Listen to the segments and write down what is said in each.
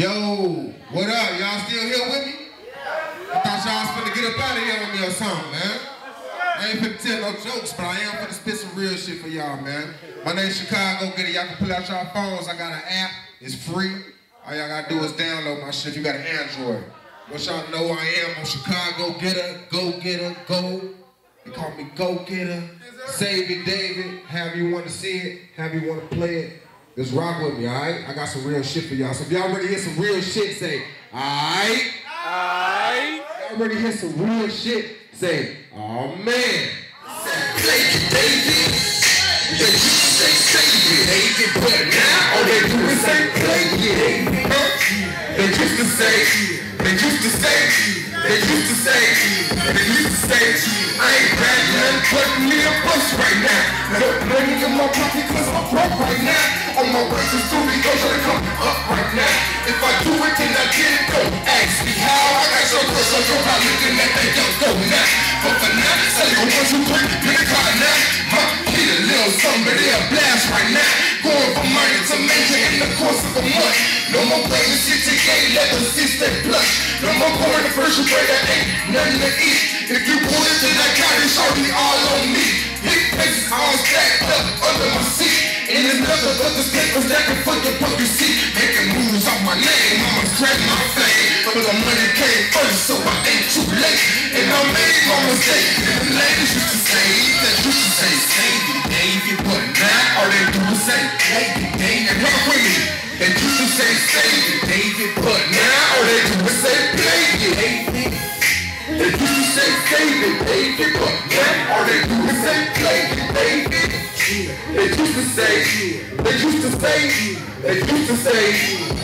Yo, what up? Y'all still here with me? I thought y'all was finna get up out of here with me or something, man. I ain't finna tell no jokes, but I am finna spit some real shit for y'all, man. My name's ChicaGoGetter. Y'all can pull out y'all phones. I got an app. It's free. All y'all gotta do is download my shit. You got an Android. What y'all know I am on ChicaGoGetter, go getter, go. They call me Go Getter. Save it, David. Have you wanna see it? Have you wanna play it? Just rock with me, alright? I got some real shit for y'all. So if y'all ready to hear some real shit, say, alright? Alright. Y'all ready to hear some real shit, say, oh man. Play it, David. They used to say, save it, David. But now all they do is say, play it, David. They used to say, they used to say, they used to say, they used to say, I ain't got nothing but me a bus right now. No money in my pocket cause I'm broke right now. On my way to studio, gotta come up right now. If I do it, then I get it, don't ask me how. I got your push on your body, then that they don't go now. But for now, say go 1, 2, 3, get a car now. My kid a little somebody a blast right now. Going from minor to major in the course of a month. No more playing CTK, let them cease their blush. No more pouring the first break, I ain't nothing to eat. If you pull it, then I got it shortly all on me. Big faces all stacked up under my seat. And there's nothing but the papers that can fucking put you see. Making moves off my name, I'ma grab my fame. But the money came first, so I ain't too late. And I made my mistake. And the ladies used to say, that used to say, save it, Davey. But now all they do is say, save it, Davey. And come with me. They used to say, save it, Davey. But now all they do is say, play it, Davey. They used to say, save it, Davey. But now all they do is say, play it, Davey. They used to say, they used to say, they used to say,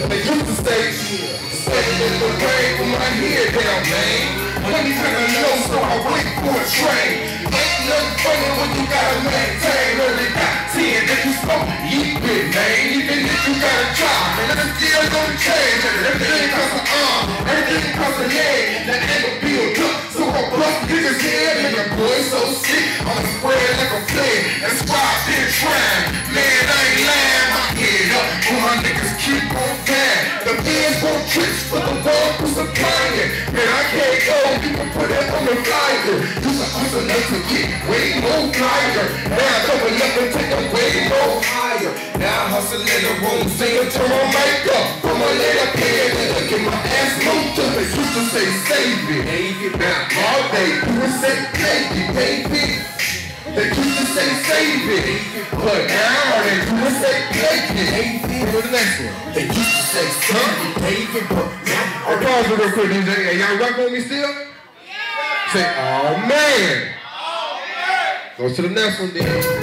they used to say, save it for rain with my head down, man. Money kinda low, so I wait for a train. Ain't nothing funny when you gotta maintain. Only got 10 if you smoke, eat it, man. Even if you got a job, man, I'm still gonna change. Everything costs an arm, everything costs a leg. That ain't a bill, look, so I bust niggas' head. And the boy so sick, I'm spread like a plague. That's why I've been trying, man, I ain't lying. My head up, when my niggas keep on dying. The fans won't tricks, but the world was supplying it. Man, I can't go, you can put that on the flyer. You should also know to get way more higher. Now I'm coming up and take them way more higher. Now I'm hustling in the room, singing to my makeup. Put my leg up here and look at my ass moved up. They used to say, save it, Davey. Now all day, you would say, save it, Davey. They used to say, save it, but now all they do is say, play it, Davey. Go to the next one. They used to say, save it, Davey, but now all they do is say, DJ, are y'all rocking with me still? Yeah! Say, oh man! Go to the next one, then.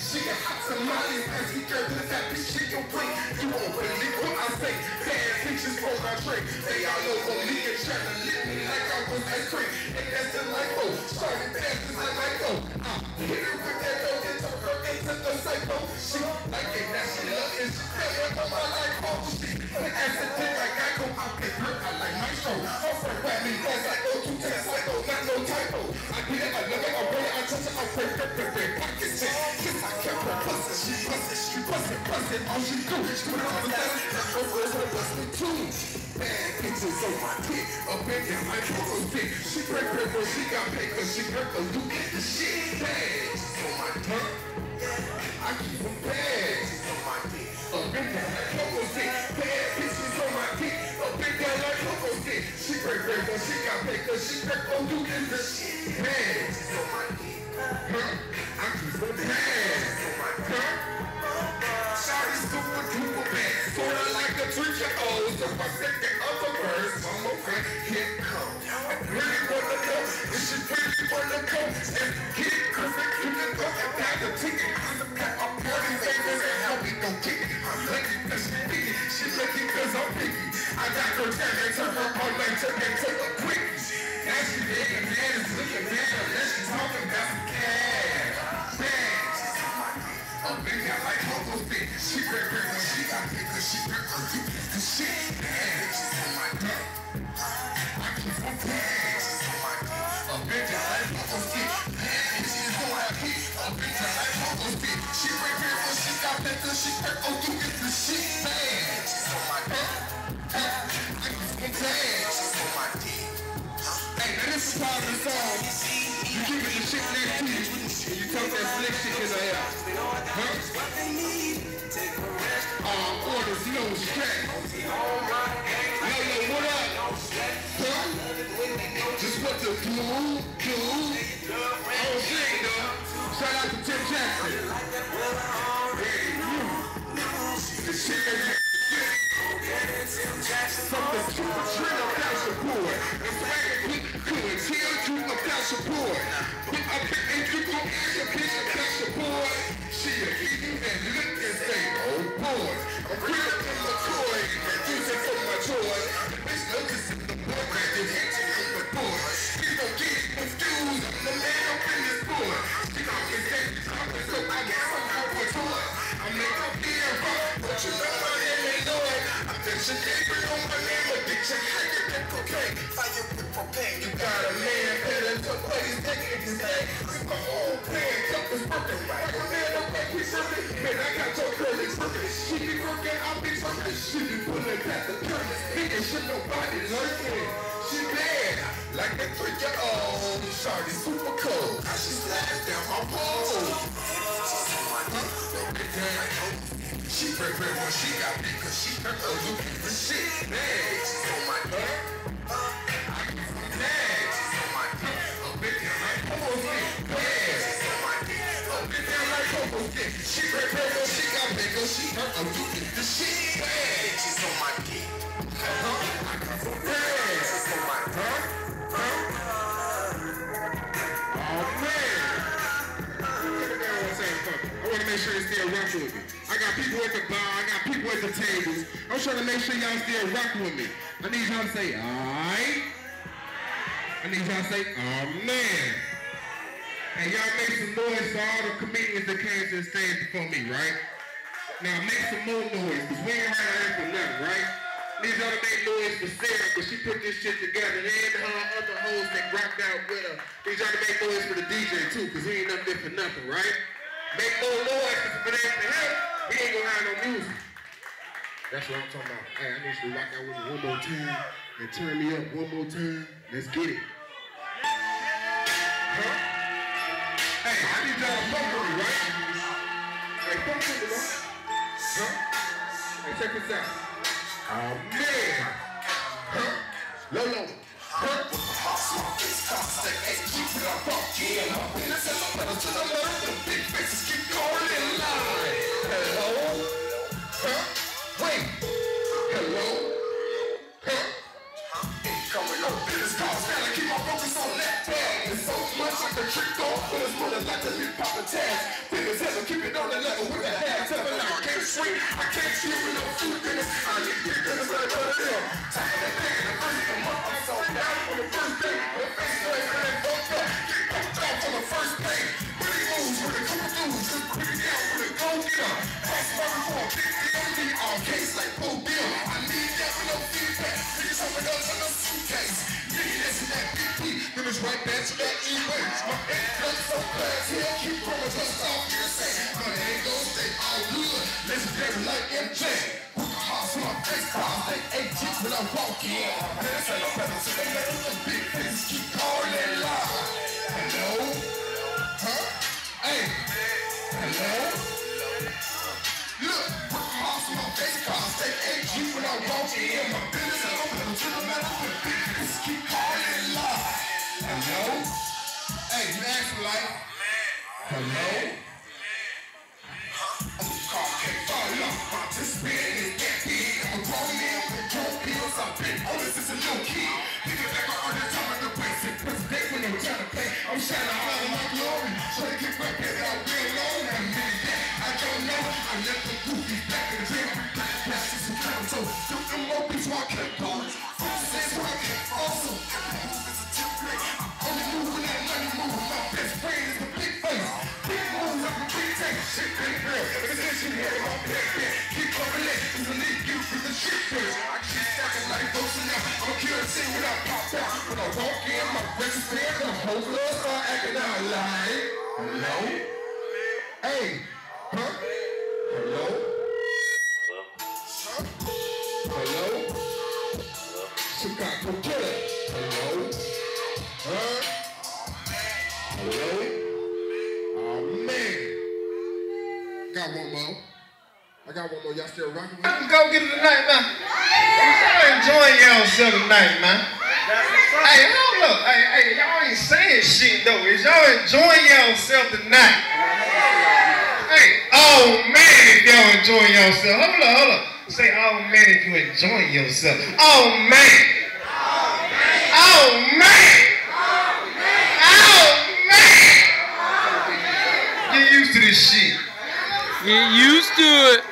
She got hot tamales as we girl to that bitch she can bring. You won't believe what I say. Bad pictures for my drink. They all over me and trying to lick me like I was ice cream. And that's the life, oh, started dancing like I go. I hit her with that dope and took her into the psycho. She like it, now she love it. She fell into my life, oh, shit. As a dick like I go, I get hurt, I like my show. I'm so bad, me fast, I go to test, I go, not no typo. I get it, I love it, I roll it, I touch it, I break it, break pocket shit. She bustin', all she do, she put on the last, that's her girls are bustin' too. Bad bitches on my dick, up in there like Coco's dick. She break her when she got paid, cause she break her loop at the shit. Bags on my dick, I keep them bags on my dick, up in there like Coco's dick. Bad bitches on my dick, up in there like Coco's dick. She break her when she got paid, cause she break her loop at the shit. Bags on my dick, I keep them bags on my dick. Old, so I said the other words, mama friend, can't come. I really wanna go, and she really wanna go. And get it, cause I couldn't go and buy the ticket. I'm the cat, I'm party, they wanna help me, don't kick it. I'm lucky cause she picky, she lucky cause I'm picky. I got no time, they turn her on, they took her quick. Hello? got one more. Y'all still rocking with me? I'm go get it tonight, man. Y'all enjoying y'allself tonight, man. Hey, hold up. Hey, y'all ain't saying shit, though. Is y'all enjoying y'allself tonight? Hey, oh, man, if y'all enjoying y'allself. Hold up. Say, oh, man, if you enjoying yourself. Oh, man. Oh, man. Get used to this shit. Get used to it.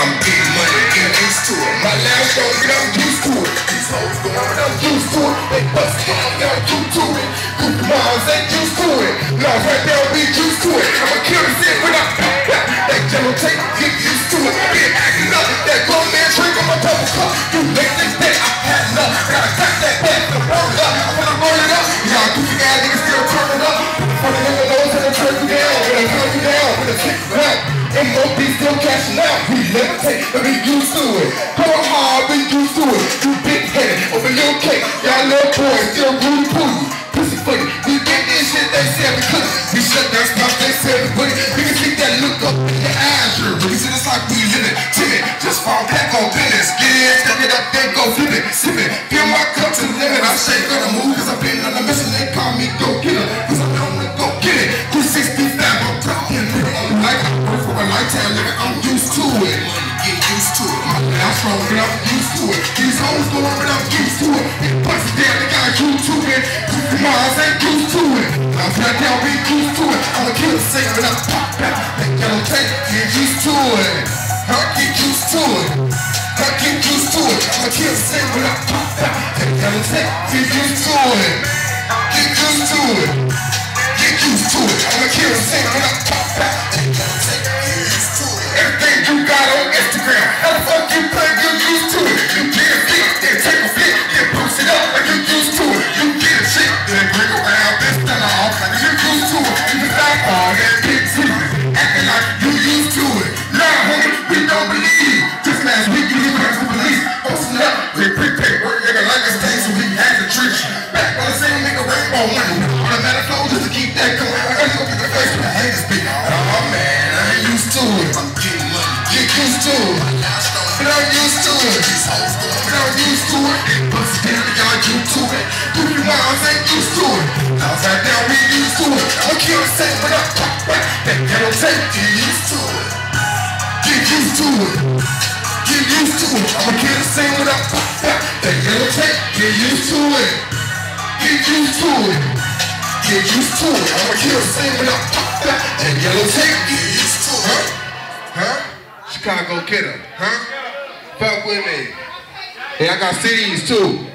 I'm getting money, getting used to it. My last show, get up, used to it. These hoes going up, used to it. They bust down, get up, used to it. Goofy moms ain't used to it. Laws right there, we used to it. I'ma kill this shit when I pack up. That yellow tape, get used to it. Been acting up, that grown man drink on my double cup. You make this day, I had enough. Gotta crack that back, the roll up. I'm gonna roll it up. Y'all goofy ass niggas still turning up. Put it in the nose and it turns you down. When it turns you down, when it kicks you out. M.O.B. still cashing out, we levitate, but we used to it. Go hard, we used to it. You big headed, over your cake. Y'all little boys still booty pooty, pussy footy. We get this shit, they said we could. We shut down, stop, they said we would. We can see that look up in your eyes, you see this like we living, timid. Just fall back on business, get in, step it up, then go flip it, sip it. Fill my cup to limit, I'm shaking on the move, cause I've been on the mission, they call me go get it. I'm used to it. Get used to it. I'm strong, but I'm used to it. These hoes go up, but I'm used to it. It busts down, they got used to it. Goofy moms ain't used to it. I'm flat down, be used to it. I'ma kill a safe, but I pop out. That yellow tape, get used to it. I get used to it. I get used to it. I'ma kill a safe, but I pop out. That yellow tape, get used to it. Get used to it. Get used to it. I'ma kill a safe, but I pop out. That yellow tape. Everything you got on Instagram, how the fuck you play? You used to it. You get a fit, then take a fit, then post it up like you used to it. You get a shit, then bring around this thing off like you used to it. You stop all that big shit, acting like you used to it. Nah, homie, we don't believe. Just last week you hit back to police, posting up with prepaid work, nigga like a stage, so we had to treat you. Back on the same nigga rainbow money, on a matter of just to keep that going. I gotta go get the face with the haters, bitch. Oh man, I ain't used to it. Used to it. But I'm used to it. But I'm used to it. Bust it down, y'all used to it. Goofy moms ain't used to it. Laws right now, we used to it. I'ma kill the safe, but I pop back. That yellow tape, get used to it. Get used to it. Get used to it. I'ma kill the safe, but I pop back. That yellow tape, get used to it. Get used to it. Get used to it. I'ma kill the safe, but I pop back. That yellow tape, get used to it. Huh? ChicaGoGetter, huh? Fuck with me. Yeah, I got CDs too.